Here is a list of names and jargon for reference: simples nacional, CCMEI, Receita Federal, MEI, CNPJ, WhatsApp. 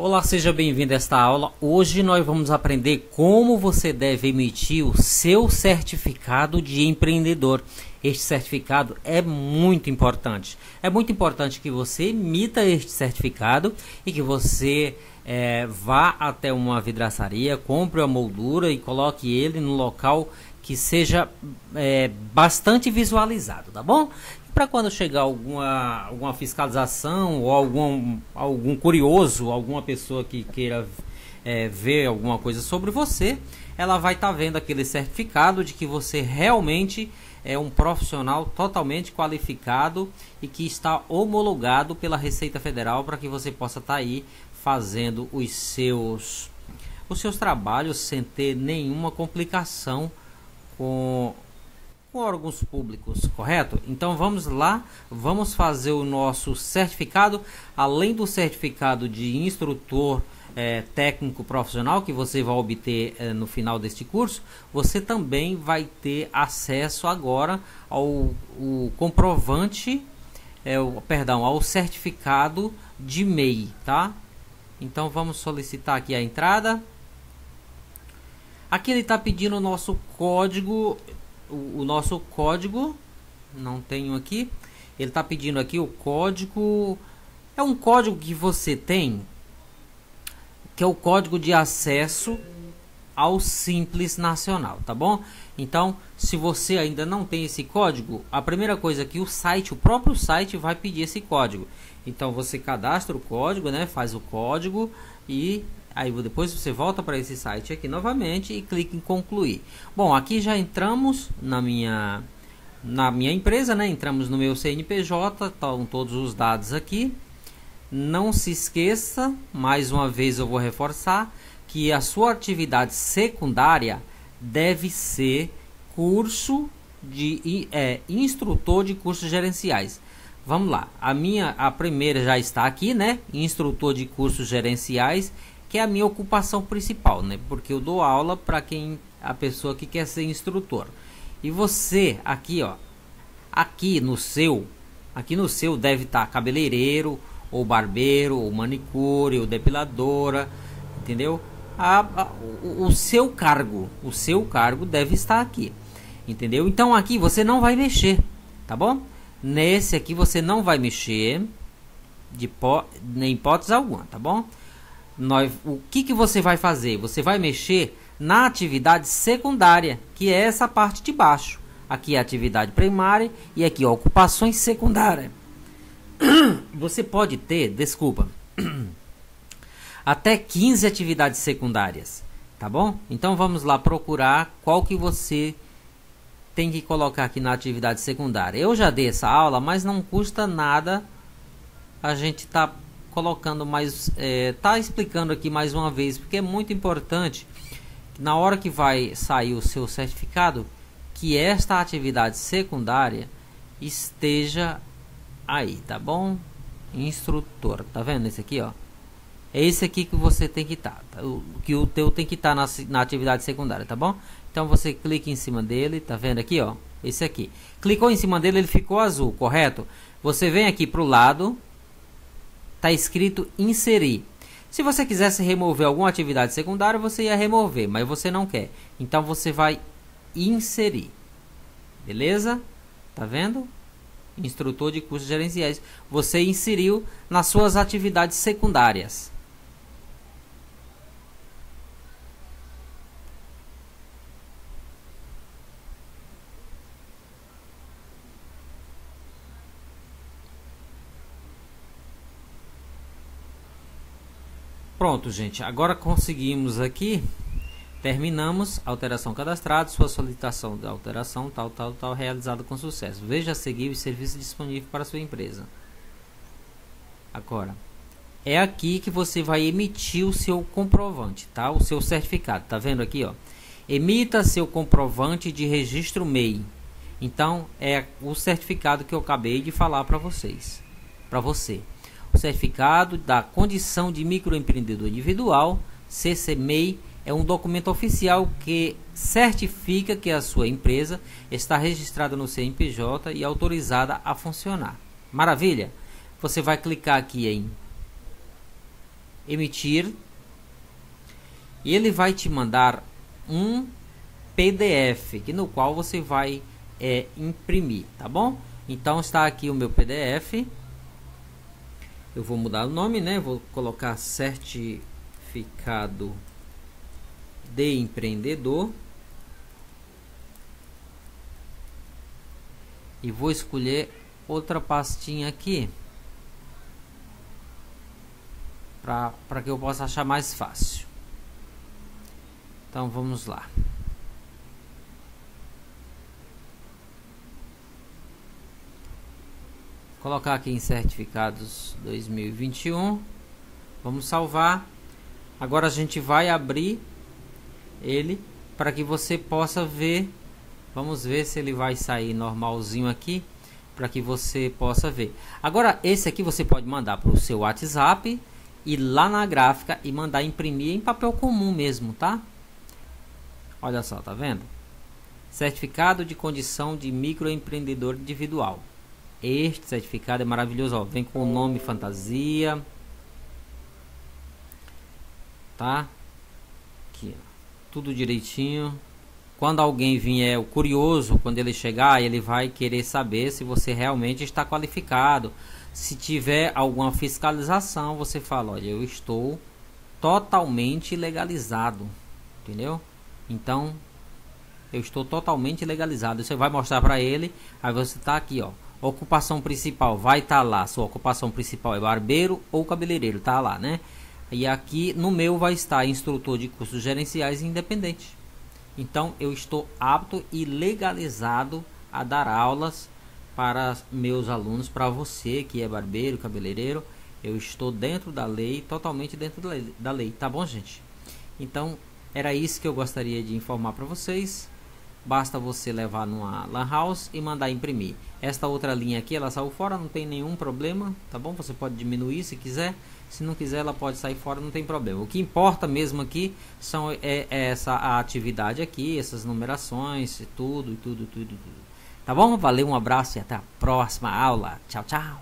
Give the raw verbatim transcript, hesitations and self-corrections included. Olá, seja bem-vindo a esta aula. Hoje nós vamos aprender como você deve emitir o seu certificado de empreendedor. Este certificado é muito importante. É muito importante que você emita este certificado e que você é, vá até uma vidraçaria, compre a moldura e coloque ele no local que seja é, bastante visualizado, tá bom? Para quando chegar alguma, alguma fiscalização ou algum, algum curioso, alguma pessoa que queira é, ver alguma coisa sobre você, ela vai estar vendo aquele certificado de que você realmente é um profissional totalmente qualificado e que está homologado pela Receita Federal para que você possa estar aí fazendo os seus, os seus trabalhos sem ter nenhuma complicação com... com órgãos públicos, correto? Então vamos lá, vamos fazer o nosso certificado. Além do certificado de instrutor é, técnico profissional que você vai obter é, no final deste curso, você também vai ter acesso agora ao, ao comprovante, é, o, perdão, ao certificado de M E I, tá? Então vamos solicitar aqui a entrada. Aqui ele está pedindo o nosso código. O, o nosso código, não tenho aqui, ele está pedindo aqui o código, é um código que você tem, que é o código de acesso ao Simples Nacional, tá bom? Então, se você ainda não tem esse código, a primeira coisa é que o site, o próprio site vai pedir esse código. Então, você cadastra o código, né, faz o código e... aí depois você volta para esse site aqui novamente e clica em concluir. Bom, aqui já entramos na minha, na minha empresa, né? Entramos no meu C N P J, estão todos os dados aqui. Não se esqueça, mais uma vez eu vou reforçar, que a sua atividade secundária deve ser curso de é, instrutor de cursos gerenciais. Vamos lá, a minha, a primeira já está aqui, né? Instrutor de cursos gerenciais, que é a minha ocupação principal, né? Porque eu dou aula para quem, a pessoa que quer ser instrutor. E você aqui, ó, aqui no seu, aqui no seu deve estar tá cabeleireiro, ou barbeiro, ou manicure, ou depiladora, entendeu? A, a, o, o seu cargo, o seu cargo deve estar aqui, entendeu? Então aqui você não vai mexer, tá bom? Nesse aqui você não vai mexer de pó, nem hipótese alguma, tá bom? Nós, o que, que você vai fazer? Você vai mexer na atividade secundária, que é essa parte de baixo. Aqui é a atividade primária e aqui ó, ocupações secundárias. Você pode ter, desculpa, até quinze atividades secundárias, tá bom? Então vamos lá procurar qual que você tem que colocar aqui na atividade secundária. Eu já dei essa aula, mas não custa nada a gente tá colocando mais, é, tá explicando aqui mais uma vez, porque é muito importante na hora que vai sair o seu certificado que esta atividade secundária esteja aí, tá bom? Instrutor, tá vendo esse aqui, ó? É esse aqui que você tem que estar, tá, que o teu tem que estar na, na atividade secundária, tá bom? Então você clica em cima dele, tá vendo aqui, ó? Esse aqui. Clicou em cima dele, ele ficou azul, correto? Você vem aqui pro lado. Está escrito inserir. Se você quisesse remover alguma atividade secundária, você ia remover, mas você não quer. Então você vai inserir. Beleza? Tá vendo? Instrutor de cursos gerenciais. Você inseriu nas suas atividades secundárias. Pronto, gente, agora conseguimos aqui, terminamos, alteração cadastrada, sua solicitação de alteração, tal, tal, tal, realizada com sucesso. Veja a seguir os serviços disponíveis para a sua empresa. Agora, é aqui que você vai emitir o seu comprovante, tá? O seu certificado, tá vendo aqui, ó? Emita seu comprovante de registro M E I. Então, é o certificado que eu acabei de falar para vocês, para você. O certificado da condição de microempreendedor individual, C C M E I, é um documento oficial que certifica que a sua empresa está registrada no C N P J e autorizada a funcionar. Maravilha? Você vai clicar aqui em emitir, ele vai te mandar um P D F, que no qual você vai é, imprimir, tá bom? Então está aqui o meu P D F. Eu vou mudar o nome, né? Vou colocar certificado de empreendedor. E vou escolher outra pastinha aqui, para que eu possa achar mais fácil. Então vamos lá. Colocar aqui em certificados dois mil e vinte e um. Vamos salvar. Agora a gente vai abrir ele para que você possa ver. Vamos ver se ele vai sair normalzinho aqui, para que você possa ver. Agora esse aqui você pode mandar para o seu WhatsApp, ir lá na gráfica e mandar imprimir em papel comum mesmo, tá? Olha só, tá vendo? Certificado de condição de microempreendedor individual. Este certificado é maravilhoso, ó, vem com o nome fantasia, tá? Aqui, ó, tudo direitinho. Quando alguém vier, o curioso, quando ele chegar, ele vai querer saber se você realmente está qualificado. Se tiver alguma fiscalização, você fala, olha, eu estou totalmente legalizado, entendeu? Então, eu estou totalmente legalizado. Você vai mostrar para ele, aí você tá aqui, ó. Ocupação principal, vai estar lá. Sua ocupação principal é barbeiro ou cabeleireiro, tá lá, né? E aqui no meu vai estar instrutor de cursos gerenciais independente. Então eu estou apto e legalizado a dar aulas para meus alunos, para você que é barbeiro, cabeleireiro. Eu estou dentro da lei, totalmente dentro da lei, da lei, tá bom, gente? Então era isso que eu gostaria de informar para vocês. Basta você levar numa lan house e mandar imprimir. Esta outra linha aqui, ela saiu fora, não tem nenhum problema, tá bom? Você pode diminuir se quiser, se não quiser ela pode sair fora, não tem problema. O que importa mesmo aqui são é, é essa a atividade aqui, essas numerações, tudo, tudo, tudo, tudo. Tá bom? Valeu, um abraço e até a próxima aula. Tchau, tchau!